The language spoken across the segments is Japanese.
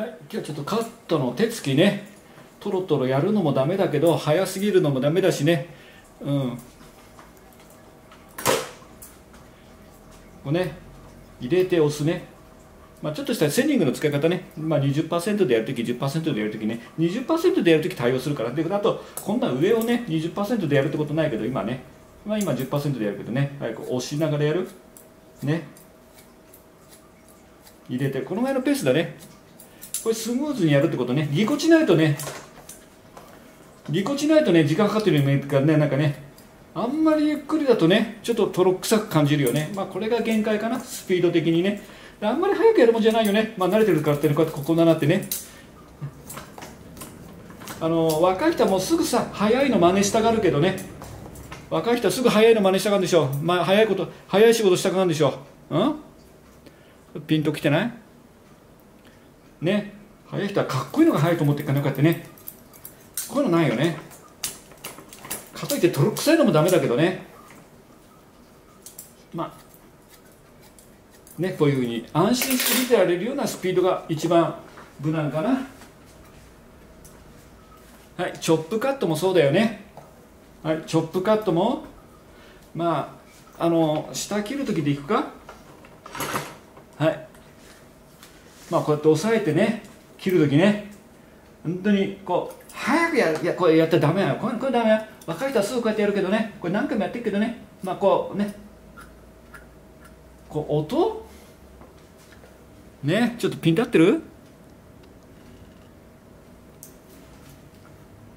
はい、じゃあちょっとカットの手つきね、トロトロやるのもダメだけど早すぎるのもダメだしね、うん、こうね入れて押すね、まあ、ちょっとしたセンニングの使い方ね、まあ、20% でやるとき 10% でやるときね、 20% でやるとき対応するからで、あとこんな上をね 20% でやるってことないけど今ね、まあ、今 10% でやるけどね、はい、こう押しながらやるね、入れてこのぐらいのペースだね。これスムーズにやるってことね。ぎこちないとね、ぎこちないとね時間かかってるよね、なんかねあんまりゆっくりだとねちょっととろくさく感じるよね。まあこれが限界かな、スピード的にね。あんまり早くやるもんじゃないよね。まあ慣れてるからってこうやってここだなってね、若い人はもうすぐさ早いの真似したがるけどね、若い人はすぐ早いの真似したがるんでしょう。まあ早いこと早い仕事したがるんでしょう。うん、ピンときてないね、早い人はかっこいいのが早いと思っていかなかったね。こういうのないよね。かといってとろくさいのもダメだけどね。まあね、こういうふうに安心して見てられるようなスピードが一番無難かな。はい、チョップカットもそうだよね。はい、チョップカットもまあ下切る時でいくか。はい。まあこうやって押さえてね切るときね、本当にこう早くこれやったらダメや、これダメや、若い人はすぐこうやってやるけどね、これ何回もやってるけどね、まあこうねこう音ね、ちょっとピン立ってる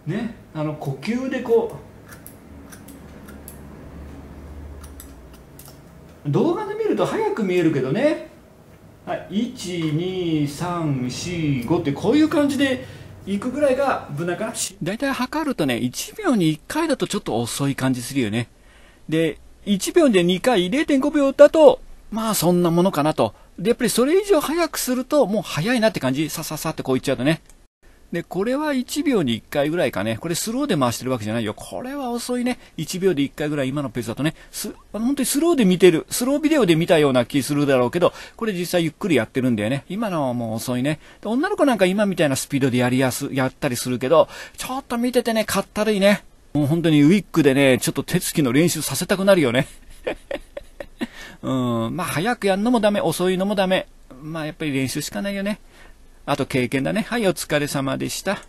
ね、呼吸でこう動画で見ると早く見えるけどね、はい、12345ってこういう感じでいくぐらいが無難かな。だいたい測るとね1秒に1回だとちょっと遅い感じするよね。で1秒で2回 0.5 秒だとまあそんなものかなと。でやっぱりそれ以上早くするともう早いなって感じ、さささってこういっちゃうとね。でこれは1秒に1回ぐらいかね、これスローで回してるわけじゃないよ、これは遅いね。1秒で1回ぐらい今のペースだとね、本当にスローで見てる、スロービデオで見たような気するだろうけど、これ実際ゆっくりやってるんだよね。今のはもう遅いね。で女の子なんか今みたいなスピードでやったりするけど、ちょっと見ててねかったるいね。もう本当にウィッグでねちょっと手つきの練習させたくなるよね。まあ早くやるのもダメ、遅いのもダメ、まあやっぱり練習しかないよね。あと経験だね。はい、お疲れ様でした。